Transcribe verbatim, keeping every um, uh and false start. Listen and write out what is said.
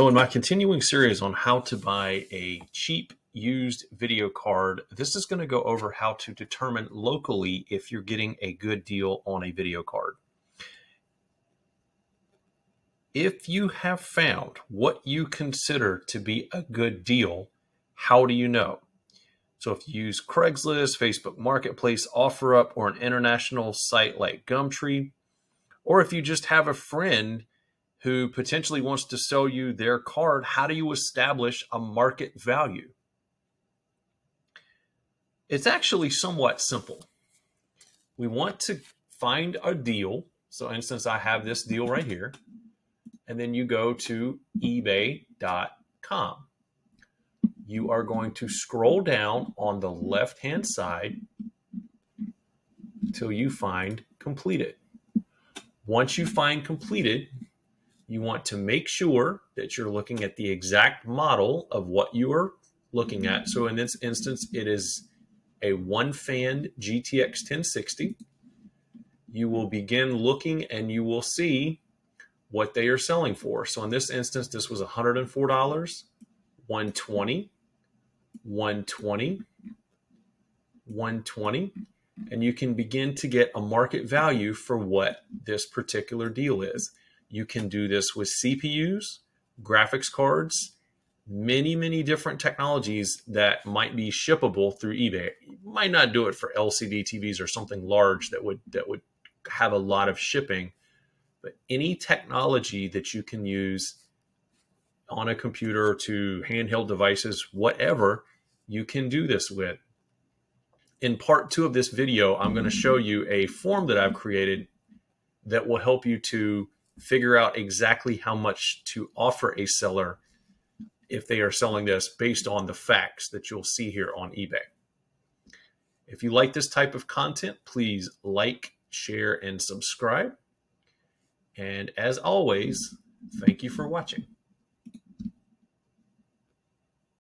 So in my continuing series on how to buy a cheap used video card, this is going to go over how to determine locally if you're getting a good deal on a video card. If you have found what you consider to be a good deal, how do you know? So if you use Craigslist, Facebook Marketplace, OfferUp, or an international site like Gumtree, or if you just have a friend who potentially wants to sell you their card, how do you establish a market value? It's actually somewhat simple. We want to find a deal. So for instance, I have this deal right here. And then you go to ebay dot com. You are going to scroll down on the left-hand side until you find completed. Once you find completed, you want to make sure that you're looking at the exact model of what you are looking at. So in this instance, it is a one-fan G T X ten sixty. You will begin looking and you will see what they are selling for. So in this instance, this was one hundred four dollars, one hundred twenty dollars, one hundred twenty dollars, one hundred twenty dollars, and you can begin to get a market value for what this particular deal is. You can do this with C P Us, graphics cards, many, many different technologies that might be shippable through eBay. You might not do it for L C D T Vs or something large that would, that would have a lot of shipping. But any technology that you can use on a computer to handheld devices, whatever, you can do this with. In part two of this video, I'm going to show you a form that I've created that will help you to figure out exactly how much to offer a seller if they are selling this based on the facts that you'll see here on eBay. If you like this type of content, please like, share, and subscribe. And as always, thank you for watching.